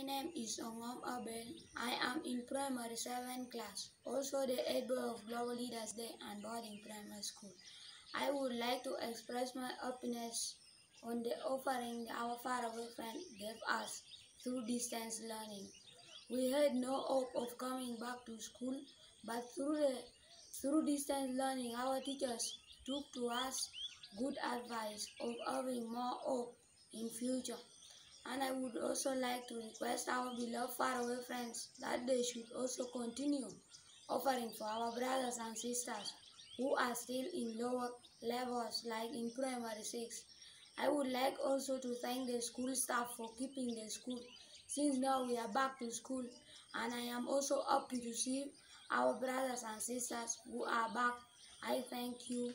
My name is Ongom Abel. I am in primary 7 class, also the editor of Global Leaders Day and boarding primary school. I would like to express my happiness on the offering our Far Away Friends gave us through distance learning. We had no hope of coming back to school, but through distance learning, our teachers took to us good advice of having more hope in future. And I would also like to request our beloved faraway friends that they should also continue offering for our brothers and sisters who are still in lower levels like in primary 6. I would like also to thank the school staff for keeping the school since now we are back to school, and I am also happy to see our brothers and sisters who are back. I thank you.